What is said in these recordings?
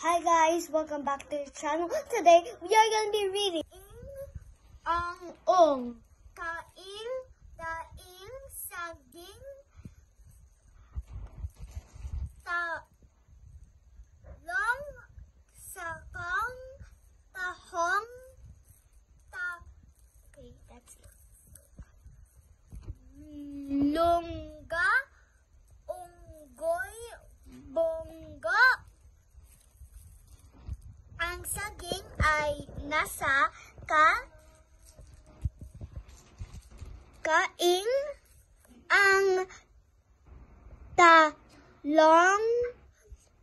Hi guys, welcome back to the channel. Today we are going to be reading Ang Ong. Kaing, daing, saging, talong, sakong, tahong, okay, that's it. Longga, unggoy, bongga. Ang saging ay nasa kaing, ang talong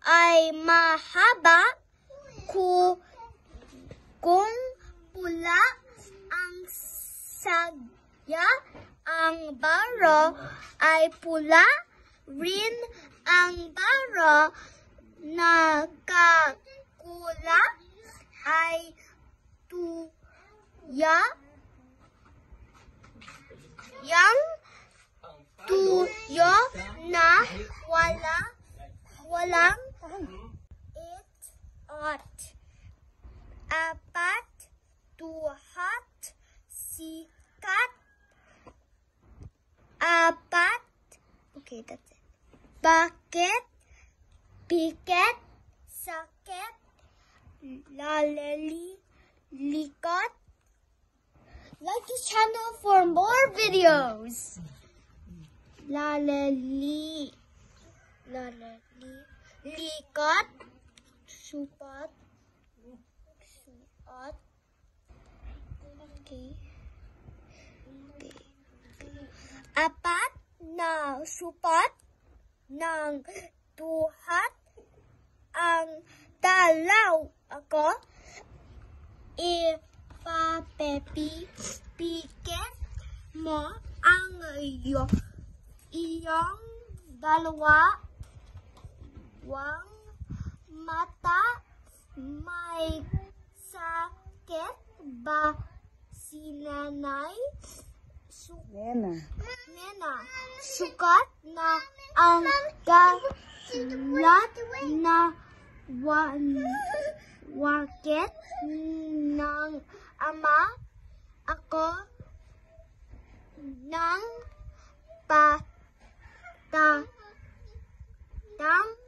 ay mahaba, kung pula, ang saya, ang baro ay pula rin, ang baro na kakula ay tuya, yang tuyo na walang it-ot. Apat, tuhat, sikat, apat, okay, that's it. Bucket, piket, saket, laleli, likot. Like this channel for more videos. Laleli, likot, suot. Okay. Apat na suot ng tuhat ang dalaw ako. Ipapipiket mo ang iyong dalawang mata. May sakit ba si nanay? Nena. Sukat na ang kalat na wakit ng ama ako ng patang.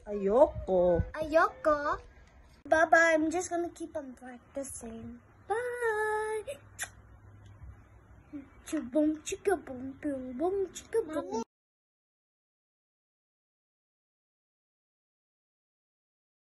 Ayoko. Bye-bye. I'm just gonna keep on practicing. Bye. Chubong chika bong bong chika bong.